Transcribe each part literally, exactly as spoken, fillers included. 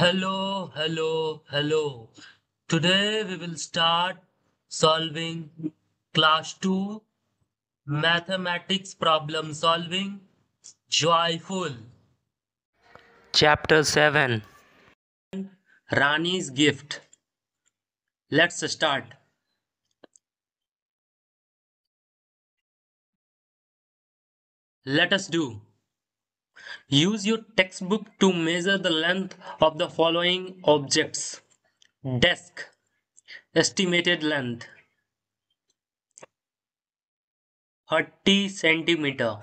Hello, hello, hello. Today we will start solving class two mathematics problem solving joyful chapter seven Rani's gift. Let's start. Let us do. Use your textbook to measure the length of the following objects. Desk, estimated length thirty centimeters,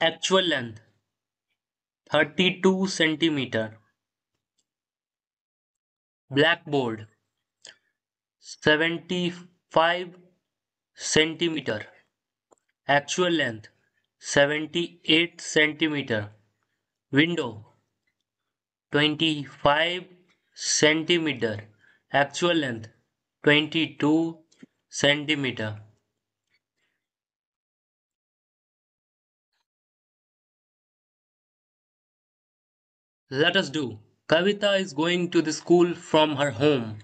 actual length thirty-two centimeters, blackboard seventy-five centimeters, actual length seventy-eight centimeters, window twenty-five centimeters, actual length twenty-two centimeters. Let us do. Kavita is going to the school from her home.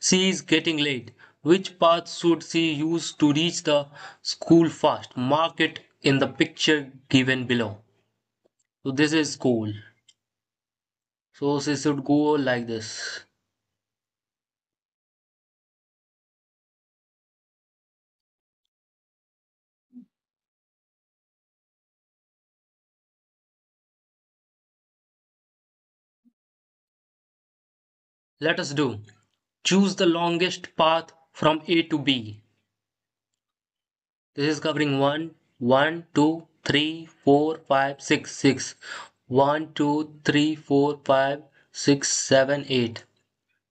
She is getting late. Which path should she use to reach the school fast? Mark it in the picture given below. So this is school. So she should go like this. Let us do. Choose the longest path from A to B. This is covering one, one, two, three, four, five, six, six. one, two, three, four, five, six, seven, eight.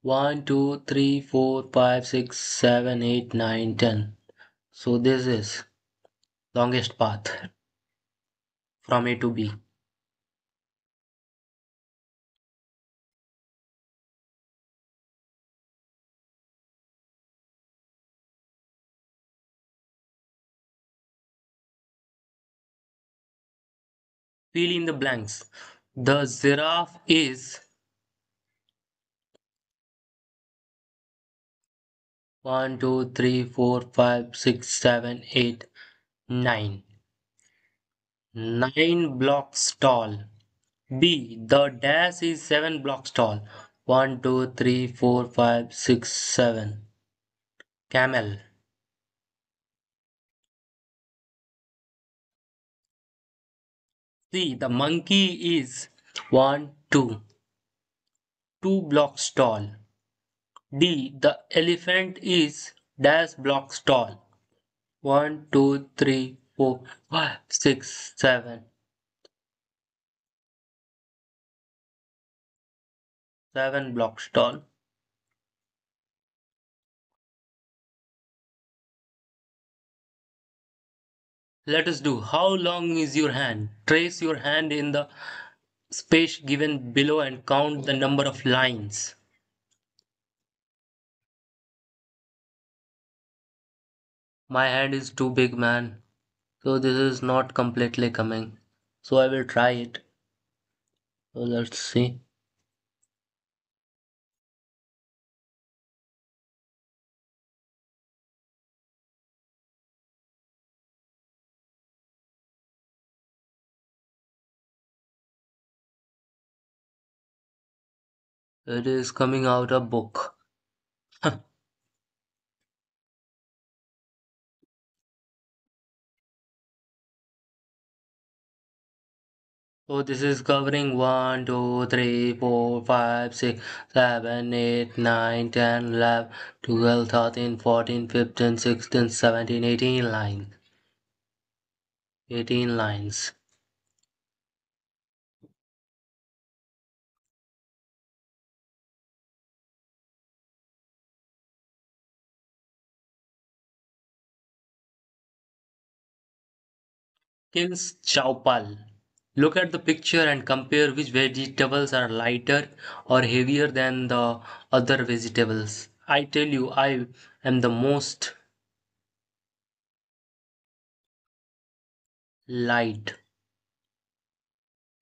one, two, three, four, five, six, seven, eight, nine, ten. So this is longest path from A to B. Fill in the blanks. The giraffe is one, two, three, four, five, six, seven, eight, nine. nine blocks tall. B. The dash is seven blocks tall. one, two, three, four, five, six, seven. Camel. See, the monkey is one, two, two blocks tall. D. The elephant is dash blocks tall. one, two, three, four, five, six, seven, seven blocks tall. Let us do. How long is your hand? Trace your hand in the space given below and count the number of lines. My hand is too big, man. So this is not completely coming. So I will try it. So let's see. It is coming out of book. Huh. So this is covering one, two, three, four, five, six, seven, eight, nine, ten, eleven, twelve, thirteen, fourteen, fifteen, sixteen, seventeen, eighteen lines. eighteen lines. King's Chowpal. Look at the picture and compare which vegetables are lighter or heavier than the other vegetables. I tell you, I am the most light,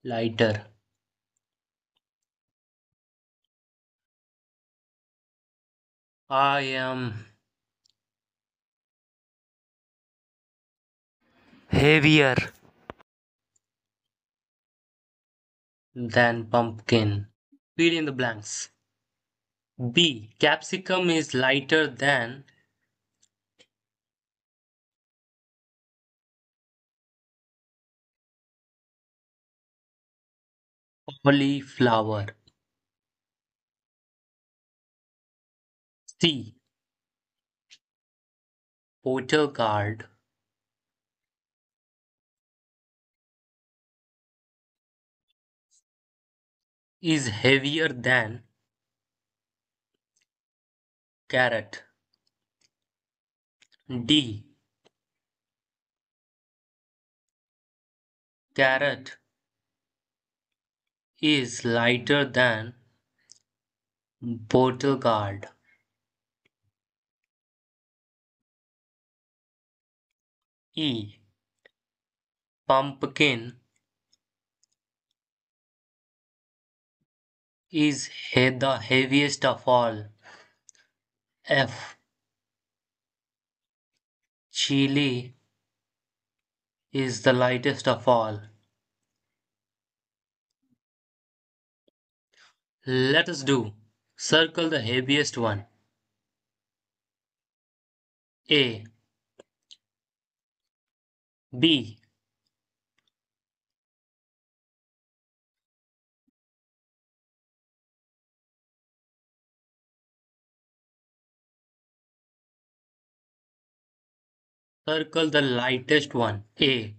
lighter. I am heavier than pumpkin. Fill in the blanks. B. Capsicum is lighter than cauliflower. C. Portercard is heavier than carrot. D. Carrot is lighter than portercard. E. Pumpkin is he the heaviest of all. F. Chili is the lightest of all. Let us do. Circle the heaviest one. A. B. Circle the lightest one. A.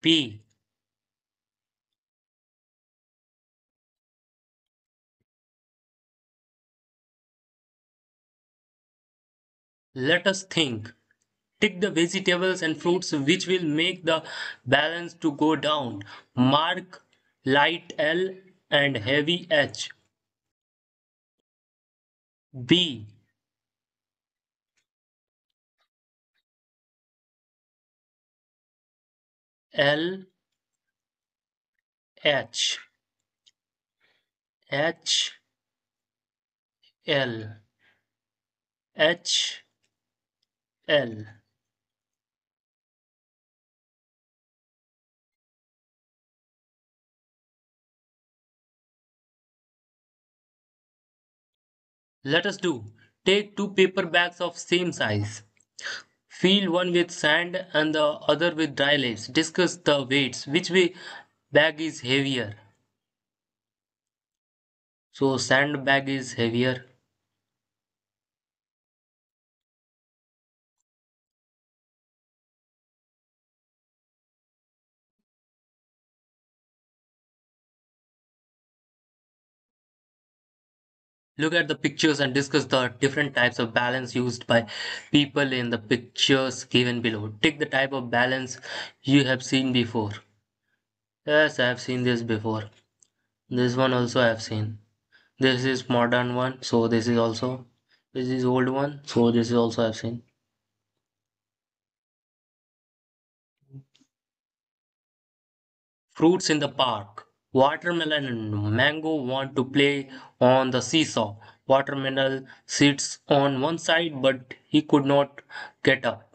B. Let us think. Tick the vegetables and fruits which will make the balance to go down. Mark light L and heavy H. B. L H H L H L. Let us do. Take two paper bags of same size. Fill one with sand and the other with dry leaves. Discuss the weights. Which way bag is heavier? So sand bag is heavier. Look at the pictures and discuss the different types of balance used by people in the pictures given below. Take the type of balance you have seen before. Yes, I have seen this before. This one also I have seen. This is modern one, so this is also. This is old one, so this is also I have seen. Fruits in the park. Watermelon and mango want to play on the seesaw. Watermelon sits on one side, but he could not get up.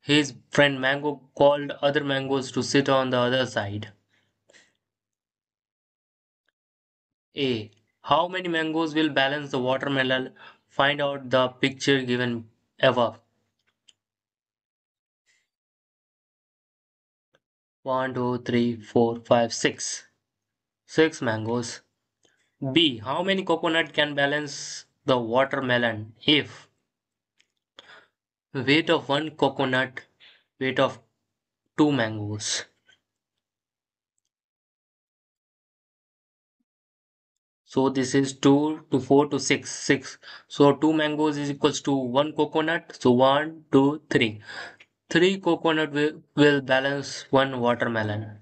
His friend Mango called other mangoes to sit on the other side. A. How many mangoes will balance the watermelon? Find out the picture given above. One, two, three, four, five, six. Six mangoes. B. How many coconut can balance the watermelon if weight of one coconut, weight of two mangoes? So this is two to four to six. Six. So two mangoes is equals to one coconut. So one, two, three. Three coconut will, will balance one watermelon.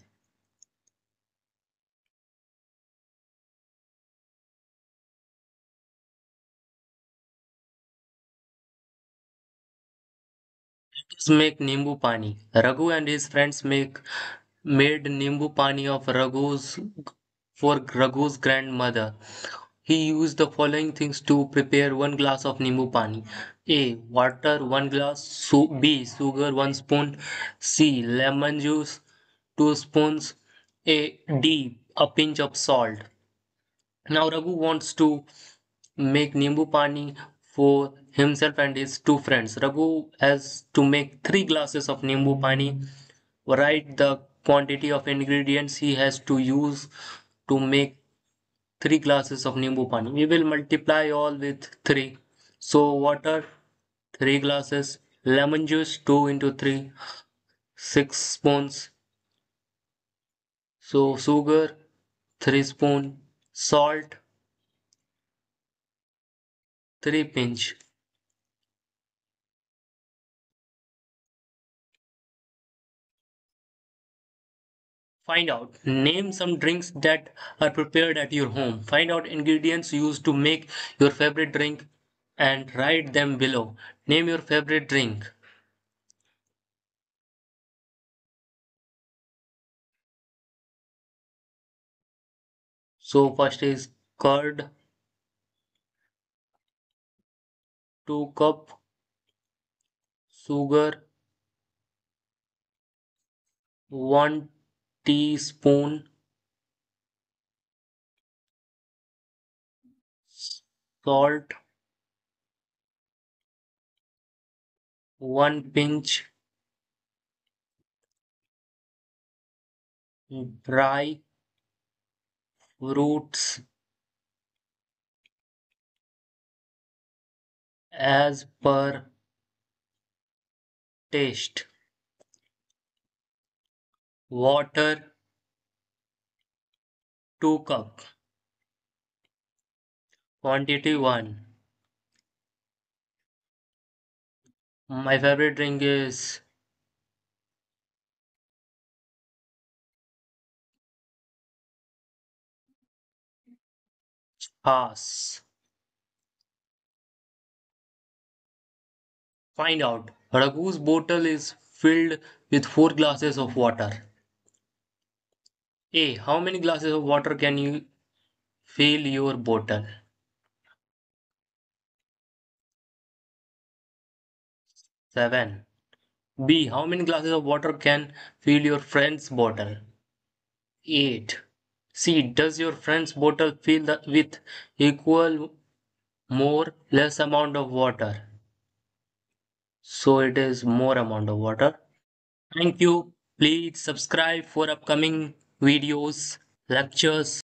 Make Nimbu Pani. Raghu and his friends make made Nimbu Pani of Raghu's for Raghu's grandmother He used the following things to prepare one glass of Nimbu Pani. A. Water one glass. B. Sugar one spoon. C. Lemon juice two spoons. A. D. A pinch of salt. Now Raghu wants to make Nimbu Pani for himself and his two friends. Raghu has to make three glasses of Nimbu Pani. Write the quantity of ingredients he has to use to make three glasses of Nimbu Pani. We will multiply all with three. So water three glasses, lemon juice two into three, six spoons. So sugar three spoon, salt three pinch. Find out. Name some drinks that are prepared at your home. Find out ingredients used to make your favorite drink and write them below. Name your favorite drink. So first is curd. Two cup. Sugar. One teaspoon. Salt. One pinch. Dry fruits as per taste. Water two cup, quantity one. My favorite drink is Pass. Find out. Raghu's bottle is filled with four glasses of water. A. How many glasses of water can you fill your bottle? seven. B. How many glasses of water can fill your friend's bottle? eight. C. Does your friend's bottle fill the, with equal, more, less amount of water? So it is more amount of water. Thank you. Please subscribe for upcoming videos, lectures.